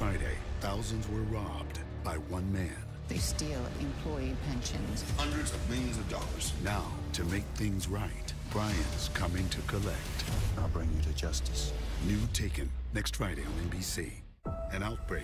Friday, thousands were robbed by one man. They steal employee pensions. Hundreds of millions of dollars. Now, to make things right, Brian's coming to collect. I'll bring you to justice. New Taken, next Friday on NBC. An outbreak